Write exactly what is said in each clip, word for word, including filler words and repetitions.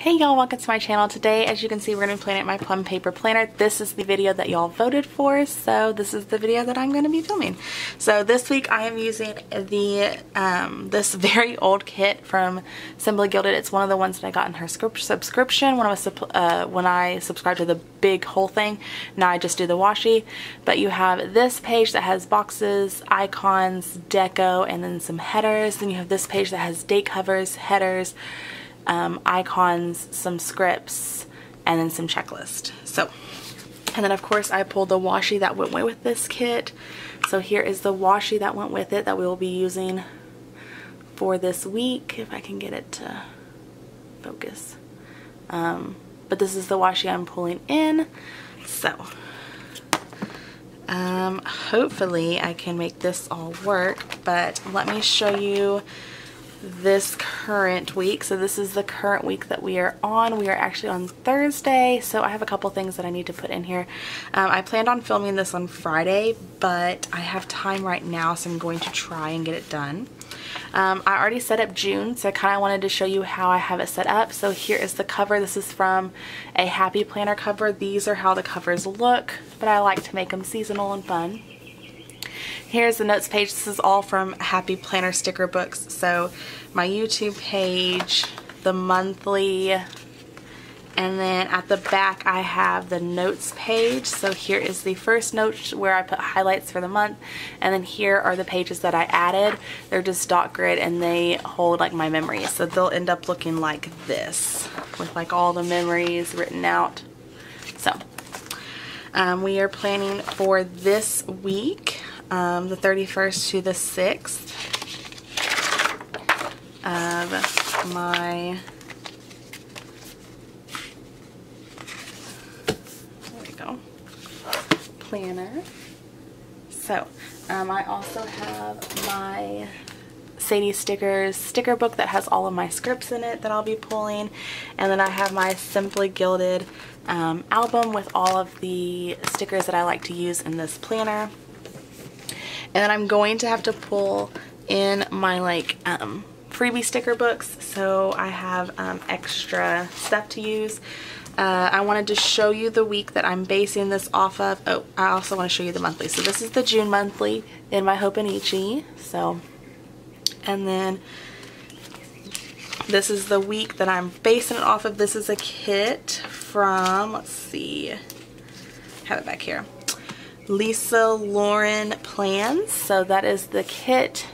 Hey y'all, welcome to my channel. Today, as you can see, we're going to be planning my Plum Paper Planner. This is the video that y'all voted for, so this is the video that I'm going to be filming. So this week I am using the um, this very old kit from Simply Gilded. It's one of the ones that I got in her subscription when I, was, uh, when I subscribed to the big whole thing. Now I just do the washi. But you have this page that has boxes, icons, deco, and then some headers. Then you have this page that has date covers, headers, Um, icons, some scripts, and then some checklist. So, and then of course I pulled the washi that went with this kit. So here is the washi that went with it that we will be using for this week, if I can get it to focus. Um, but this is the washi I'm pulling in. So, um, hopefully I can make this all work, but let me show you this current week. So this is the current week that we are on. We are actually on Thursday, so I have a couple things that I need to put in here. Um, I planned on filming this on Friday, but I have time right now, so I'm going to try and get it done. Um, I already set up June, so I kind of wanted to show you how I have it set up. So here is the cover. This is from a Happy Planner cover. These are how the covers look, but I like to make them seasonal and fun. Here's the notes page. This is all from Happy Planner sticker books. So my YouTube page, the monthly, and then at the back I have the notes page. So here is the first note where I put highlights for the month, and then here are the pages that I added. They're just dot grid and they hold like my memories. So they'll end up looking like this with like all the memories written out. So um, we are planning for this week. Um, the thirty-first to the sixth of my, there we go, planner. So um, I also have my Sadie Stickers sticker book that has all of my scripts in it that I'll be pulling, and then I have my Simply Gilded um, album with all of the stickers that I like to use in this planner. And then I'm going to have to pull in my like um, freebie sticker books, so I have um, extra stuff to use. Uh, I wanted to show you the week that I'm basing this off of. Oh, I also want to show you the monthly. So this is the June monthly in my Hopanichi. So, and then this is the week that I'm basing it off of. This is a kit from, let's see, have it back here. Lisa Lauren Plans, so that is the kit.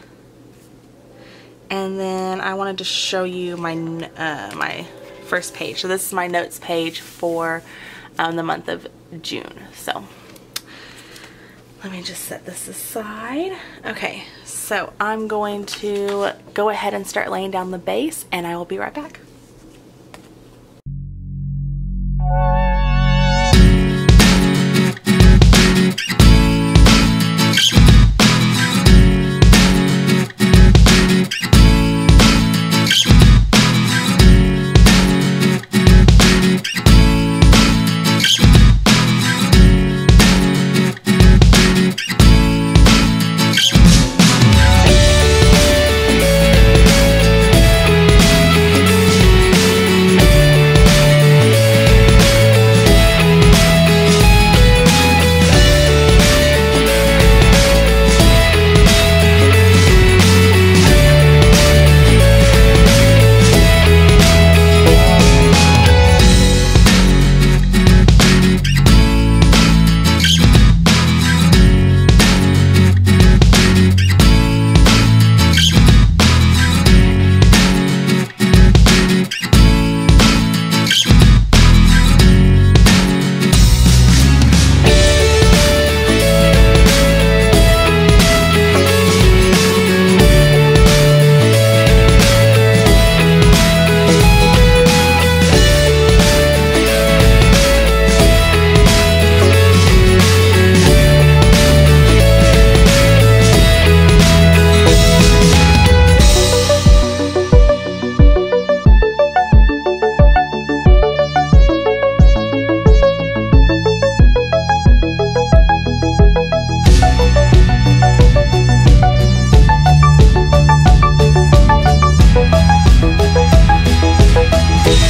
And then I wanted to show you my uh, my first page. So this is my notes page for um, the month of June. So let me just set this aside. Okay, so I'm going to go ahead and start laying down the base, and I will be right back.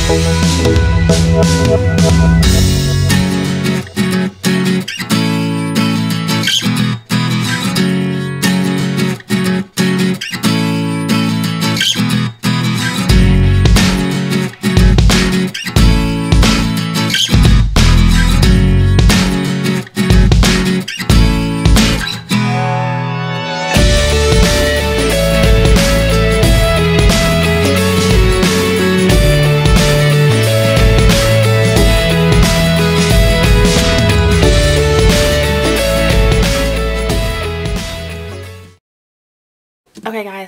We'll be right back.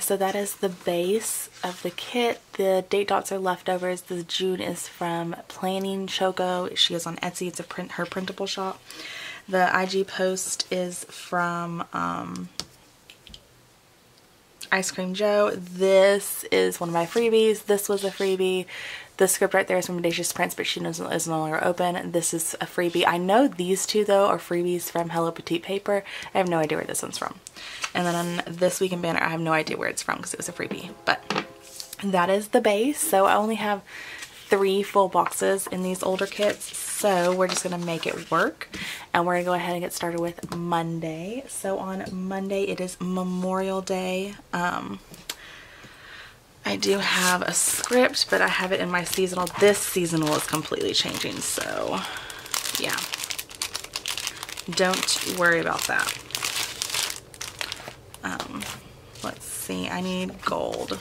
So that is the base of the kit. The date dots are leftovers. This June is from Planning Choco. She is on Etsy. It's a print her printable shop. The I G post is from um, Ice Cream Joe. This is one of my freebies. This was a freebie. The script right there is from Modacious Prints, but she knows is no longer open. This is a freebie. I know these two though are freebies from Hello Petite Paper. I have no idea where this one's from. And then on This Week in Banner, I have no idea where it's from because it was a freebie. But that is the base. So I only have three full boxes in these older kits, so we're just going to make it work, and we're going to go ahead and get started with Monday. So on Monday, it is Memorial Day. Um, I do have a script, but I have it in my seasonal. This seasonal is completely changing, so yeah, don't worry about that. Um, let's see, I need gold.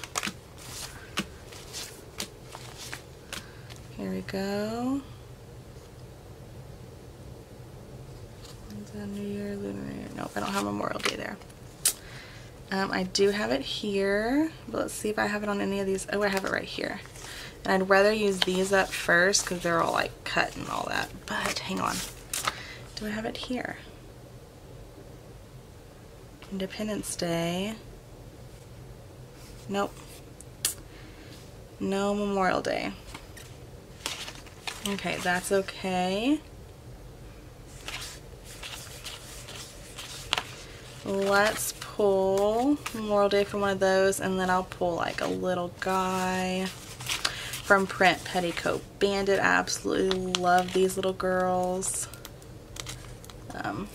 Here we go. New Year, Lunar Year. Nope, I don't have Memorial Day there. Um, I do have it here, but let's see if I have it on any of these. Oh, I have it right here. And I'd rather use these up first because they're all like cut and all that. But hang on. Do I have it here? Independence Day. Nope. No Memorial Day. Okay, that's okay. Let's pull Memorial Day from one of those, and then I'll pull like a little guy from Print Petticoat Bandit. I absolutely love these little girls um,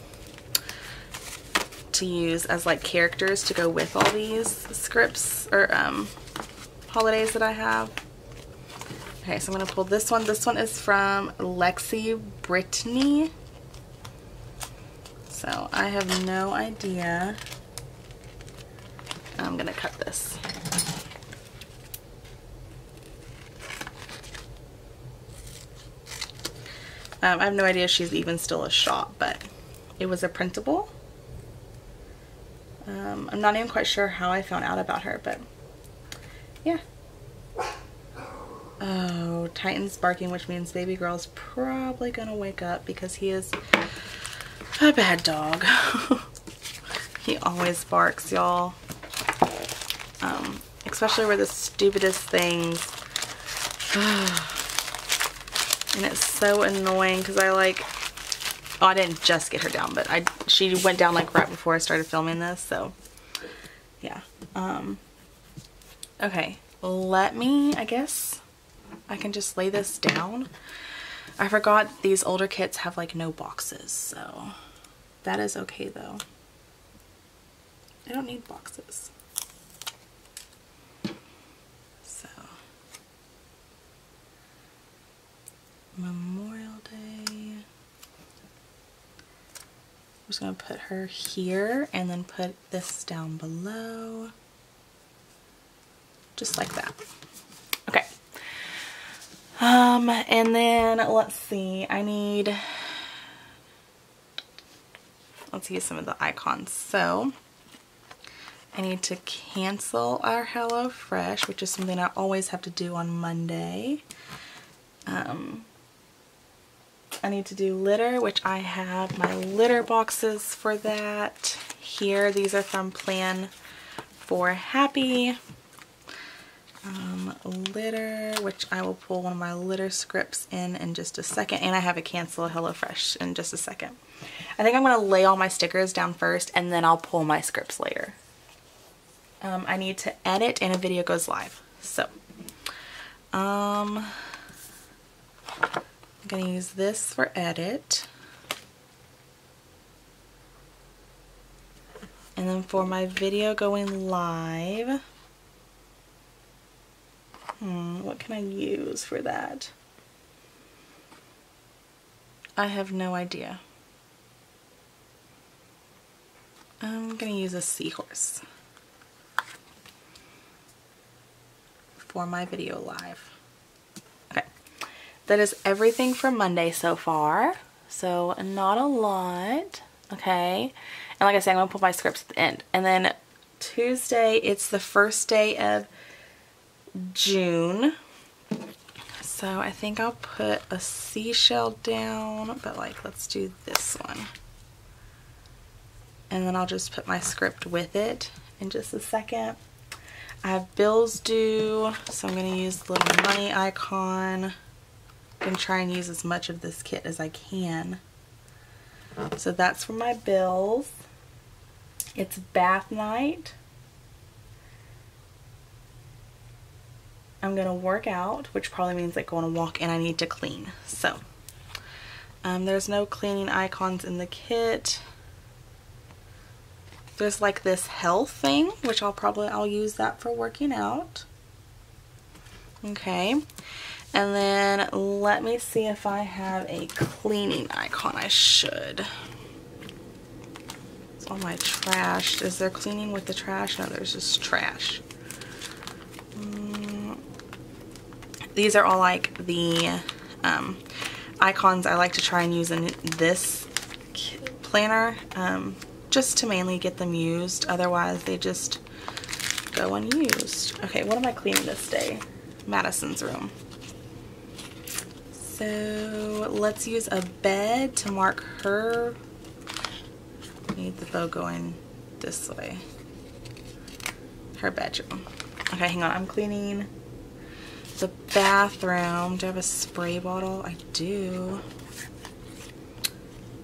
to use as like characters to go with all these scripts or um, holidays that I have. Okay, so I'm going to pull this one. This one is from Lexi Brittany. So I have no idea. I'm going to cut this. Um, I have no idea if she's even still a shop, but it was a printable. Um, I'm not even quite sure how I found out about her, but yeah. Oh, Titan's barking, which means baby girl's probably gonna wake up because he is a bad dog. He always barks, y'all. Um, especially over the stupidest things. And it's so annoying because I like, oh, I didn't just get her down, but I she went down like right before I started filming this, so yeah. Um, okay, let me, I guess, I can just lay this down. I forgot these older kits have like no boxes, so that is okay though. I don't need boxes. So Memorial Day. I'm just gonna put her here and then put this down below. Just like that. Okay. Um, and then let's see, I need, let's use some of the icons. So I need to cancel our HelloFresh, which is something I always have to do on Monday. Um, I need to do litter, which I have my litter boxes for that here. These are from Plan for Happy. Um, litter, which I will pull one of my litter scripts in in just a second, and I have a cancel HelloFresh in just a second. I think I'm going to lay all my stickers down first, and then I'll pull my scripts later. Um, I need to edit, and a video goes live. So, um, I'm going to use this for edit. And then for my video going live, Hmm, what can I use for that? I have no idea. I'm gonna use a seahorse for my video live. Okay, that is everything for Monday so far. So not a lot, okay? And like I said, I'm gonna put my scripts at the end. And then Tuesday. It's the first day of June. So I think I'll put a seashell down, but like let's do this one. And then I'll just put my script with it in just a second. I have bills due, so I'm going to use the little money icon. I'm going to try and use as much of this kit as I can. So that's for my bills. It's bath night. I'm going to work out, which probably means like going to walk, and I need to clean. So um, there's no cleaning icons in the kit. There's like this health thing, which I'll probably, I'll use that for working out. Okay. And then let me see if I have a cleaning icon. I should. It's all my trash. Is there cleaning with the trash? No, there's just trash. Um, these are all like the um, icons I like to try and use in this planner. Um, just to mainly get them used, otherwise they just go unused. Okay, what am I cleaning this day? Madison's room. So let's use a bed to mark her. I need the bow going this way. Her bedroom. Okay, hang on, I'm cleaning the bathroom. Do I have a spray bottle? I do.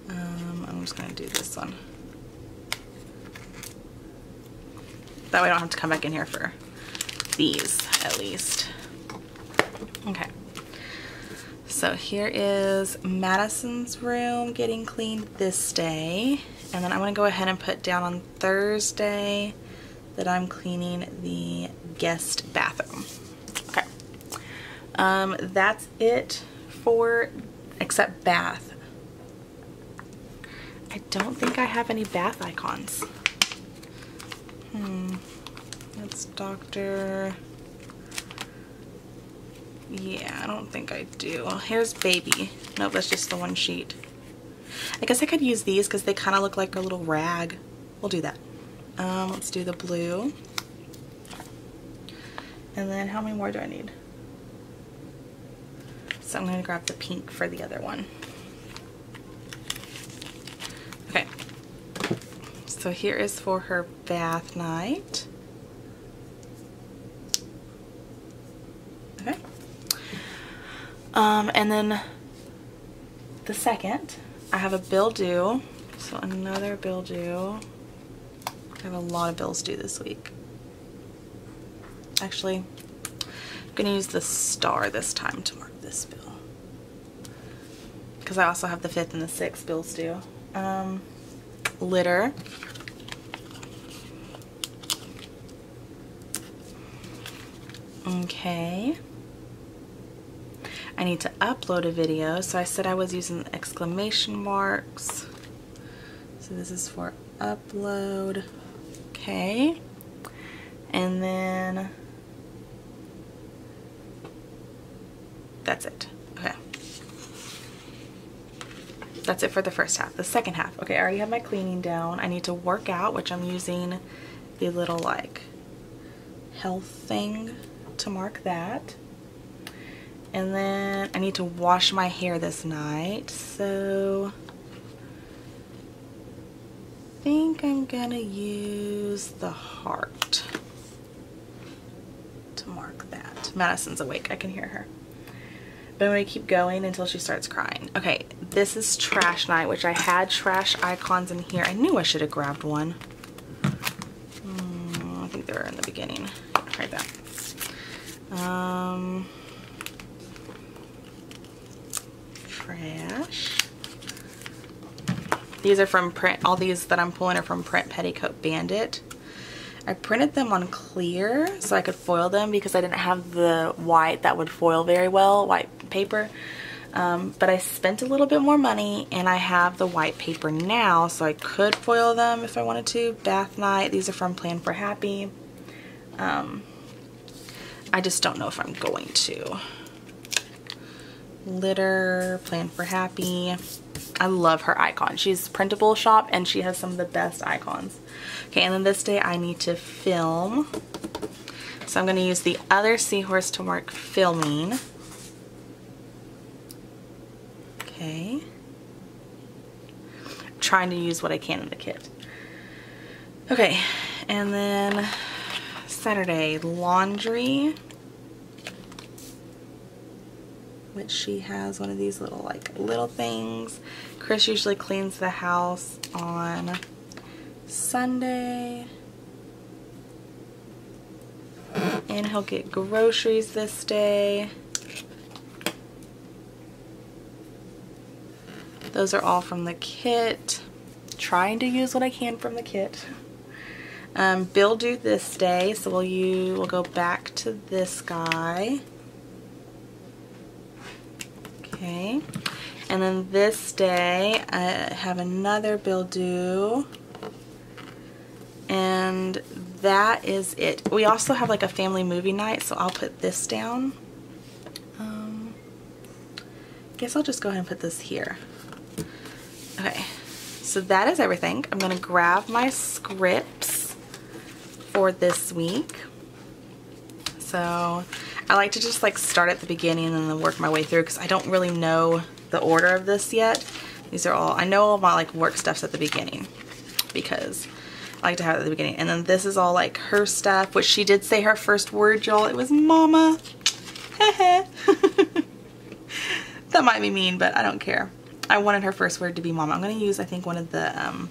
Um, I'm just gonna do this one. That way I don't have to come back in here for these, at least. Okay. So here is Madison's room getting cleaned this day. And then I'm going to go ahead and put down on Thursday that I'm cleaning the guest bathroom. Okay. Um, that's it for, except bath. I don't think I have any bath icons. Hmm, that's doctor, yeah, I don't think I do. Here's baby, nope, that's just the one sheet. I guess I could use these because they kind of look like a little rag. We'll do that. Um, let's do the blue. And then how many more do I need? So I'm going to grab the pink for the other one. Okay. So here is for her bath night. Okay. Um, and then the second, I have a bill due. So another bill due. I have a lot of bills due this week. Actually, I'm going to use the star this time to mark this bill. Because I also have the fifth and the sixth bills due. Um, litter. Okay, I need to upload a video, so I said I was using exclamation marks, so this is for upload. Okay, and then that's it. Okay, that's it for the first half. The second half, okay, I already have my cleaning down. I need to work out, which I'm using the little like health thing to mark that. And then I need to wash my hair this night, so I think I'm gonna use the heart to mark that. Madison's awake, I can hear her, but I'm gonna keep going until she starts crying. Okay, this is trash night, which I had trash icons in here. I knew I should have grabbed one. mm, I think they were in the beginning, right there. Um, trash. These are from print, all these that I'm pulling are from Print Petticoat Bandit. I printed them on clear so I could foil them because I didn't have the white that would foil very well, white paper. Um, but I spent a little bit more money and I have the white paper now, so I could foil them if I wanted to. Bath night, these are from Plan for Happy. Um, I just don't know if I'm going to. Litter, Plan for Happy. I love her icon. She's Printable Shop and she has some of the best icons. Okay, and then this day I need to film. So I'm going to use the other seahorse to mark filming. Okay. I'm trying to use what I can in the kit. Okay, and then Saturday, laundry. Which she has one of these little like little things. Chris usually cleans the house on Sunday. And he'll get groceries this day. Those are all from the kit. Trying to use what I can from the kit. Um, Bill due this day, so we'll you we'll go back to this guy. Okay, and then this day I have another bill due, and that is it. We also have like a family movie night, so I'll put this down. Um, I guess I'll just go ahead and put this here. Okay, so that is everything. I'm going to grab my scripts for this week. So I like to just like start at the beginning and then work my way through because I don't really know the order of this yet. These are all, I know all my like work stuff's at the beginning because I like to have it at the beginning. And then this is all like her stuff, which she did say her first word, y'all. It was mama. That might be mean, but I don't care. I wanted her first word to be mama. I'm going to use, I think, one of the, um,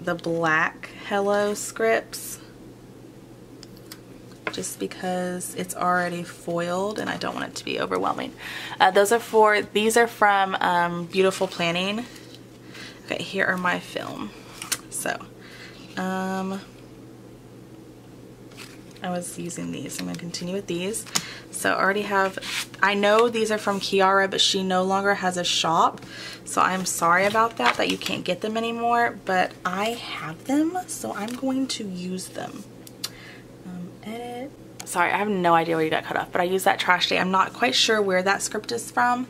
the black Hello scripts. Just because it's already foiled and I don't want it to be overwhelming. Uh, those are for, these are from um, Beautiful Planning. Okay, here are my film. So, um, I was using these. I'm going to continue with these. So I already have, I know these are from Kiara, but she no longer has a shop. So I'm sorry about that, that you can't get them anymore, but I have them, so I'm going to use them. Edit. Sorry, I have no idea where you got cut off, but I used that trash day. I'm not quite sure where that script is from.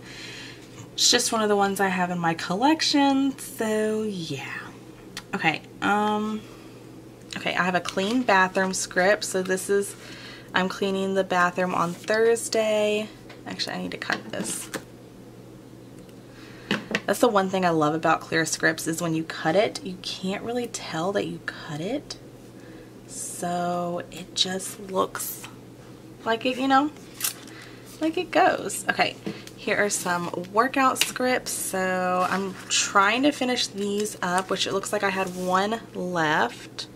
It's just one of the ones I have in my collection, so yeah. Okay, um, okay, I have a clean bathroom script, so this is, I'm cleaning the bathroom on Thursday. Actually, I need to cut this. That's the one thing I love about clear scripts is when you cut it, you can't really tell that you cut it. So it just looks like it, you know, like it goes. Okay, here are some workout scripts. So I'm trying to finish these up, which it looks like I had one left.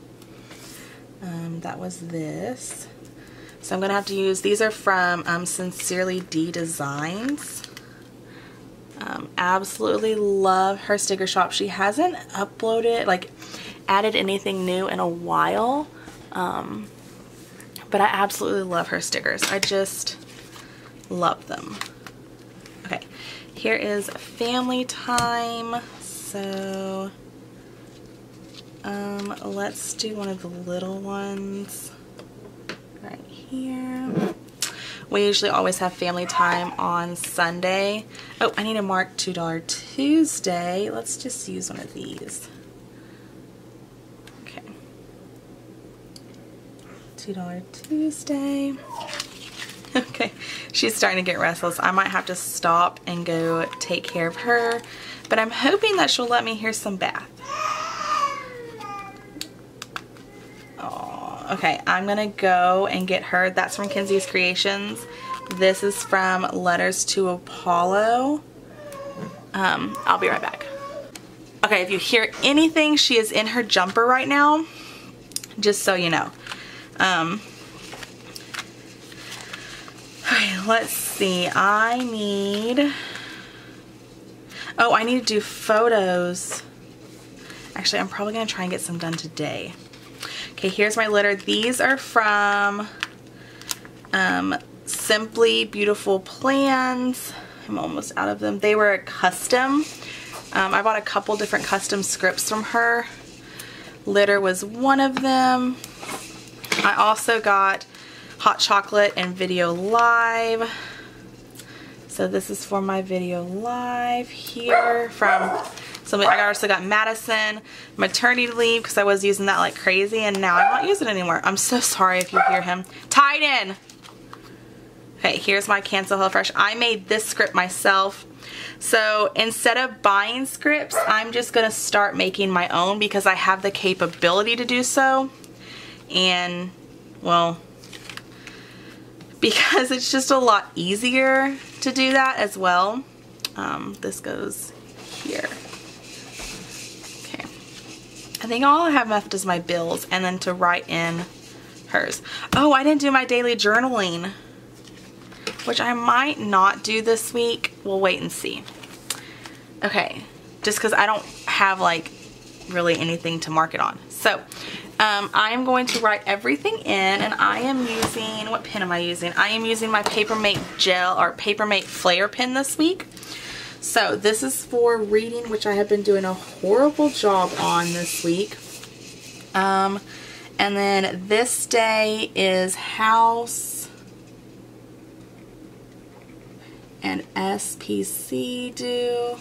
Um, that was this. So I'm going to have to use, these are from um, Sincerely Dee Designs. Um, absolutely love her sticker shop. She hasn't uploaded, like added anything new in a while. Um, but I absolutely love her stickers. I just love them. Okay, here is family time. So, um, let's do one of the little ones right here. We usually always have family time on Sunday. Oh, I need to mark two dollar Tuesday. Let's just use one of these. two dollar Tuesday. Okay, she's starting to get restless. I might have to stop and go take care of her, but I'm hoping that she'll let me hear some bath. Oh, okay, I'm gonna go and get her. That's from Kinzi's Creations. This is from Letters to Apollo. Um, I'll be right back. Okay, if you hear anything, she is in her jumper right now, just so you know. Um, okay, let's see. I need, oh, I need to do photos. Actually, I'm probably going to try and get some done today. Okay, here's my litter. These are from, um, Simply Beautiful Plans. I'm almost out of them. They were a custom. Um, I bought a couple different custom scripts from her. Litter was one of them. I also got Hot Chocolate and Video Live. So this is for my video live here from somebody. I also got Madison maternity leave because I was using that like crazy, and now I'm not using it anymore. I'm so sorry if you hear him. Tied in. Okay, here's my cancel HelloFresh. I made this script myself. So instead of buying scripts, I'm just going to start making my own because I have the capability to do so. And, well, because it's just a lot easier to do that as well. Um, this goes here. Okay. I think all I have left is my bills and then to write in hers. Oh, I didn't do my daily journaling, which I might not do this week. We'll wait and see. Okay. Just because I don't have like really anything to mark it on. So Um, I'm going to write everything in, and I am using, what pen am I using? I am using my Paper Mate gel or Paper Mate flare pen this week. So this is for reading, which I have been doing a horrible job on this week. Um, and then this day is house and S P C due.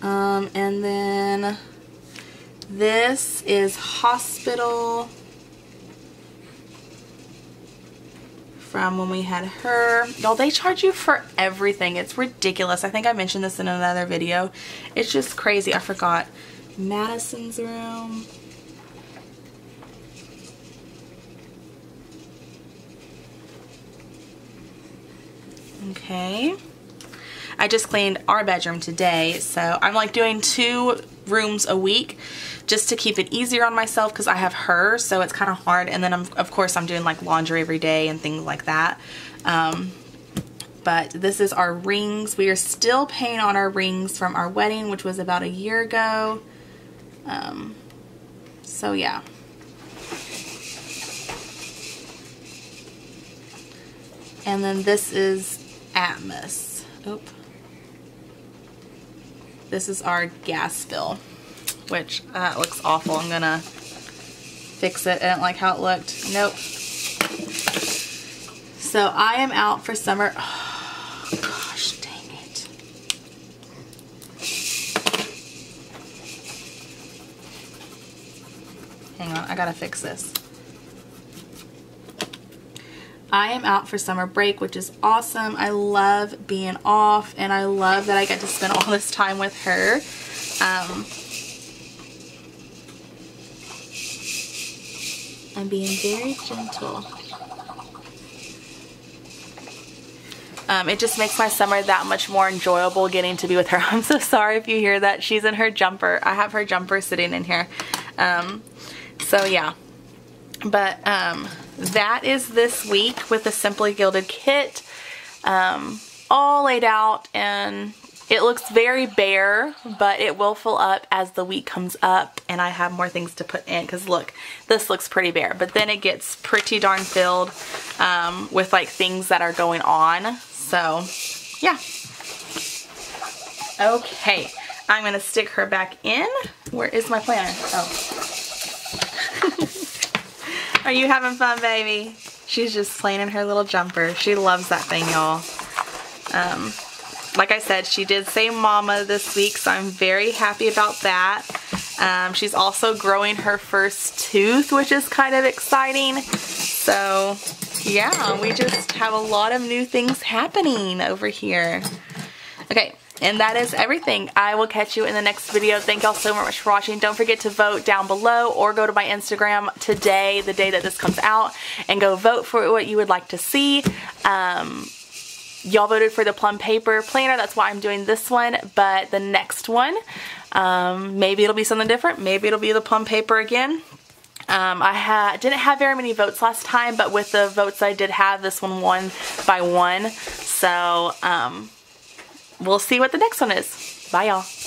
Um, and then this is hospital from when we had her. Y'all, they charge you for everything. It's ridiculous. I think I mentioned this in another video. It's just crazy. I forgot. Madison's room. Okay. I just cleaned our bedroom today, so I'm like doing two rooms a week just to keep it easier on myself because I have her, so it's kind of hard. And then I'm, of course I'm doing like laundry every day and things like that. Um, but this is our rings. We are still paying on our rings from our wedding, which was about a year ago. Um, so yeah. And then this is Atmos. Oop. This is our gas bill, which uh, looks awful. I'm gonna fix it. I didn't like how it looked. Nope. So I am out for summer. Oh, gosh, dang it. Hang on, I gotta fix this. I am out for summer break, which is awesome. I love being off, and I love that I get to spend all this time with her. Um, I'm being very gentle. Um, it just makes my summer that much more enjoyable getting to be with her. I'm so sorry if you hear that. She's in her jumper. I have her jumper sitting in here. Um, so, yeah. But um, that is this week with the Simply Gilded kit, um, all laid out, and it looks very bare, but it will fill up as the week comes up and I have more things to put in, because look, this looks pretty bare, but then it gets pretty darn filled um, with like things that are going on. So yeah. Okay, I'm going to stick her back in. Where is my planner? Oh. Are you having fun, baby? She's just playing in her little jumper. She loves that thing, y'all. Um, like I said, she did say mama this week, so I'm very happy about that. Um, she's also growing her first tooth, which is kind of exciting. So, yeah, we just have a lot of new things happening over here. Okay. And that is everything. I will catch you in the next video. Thank y'all so much for watching. Don't forget to vote down below or go to my Instagram today, the day that this comes out, and go vote for what you would like to see. Um, y'all voted for the Plum Paper Planner. That's why I'm doing this one. But the next one, um, maybe it'll be something different. Maybe it'll be the Plum Paper again. Um, I ha didn't have very many votes last time, but with the votes I did have, this one won by one. So, um... we'll see what the next one is. Bye, y'all.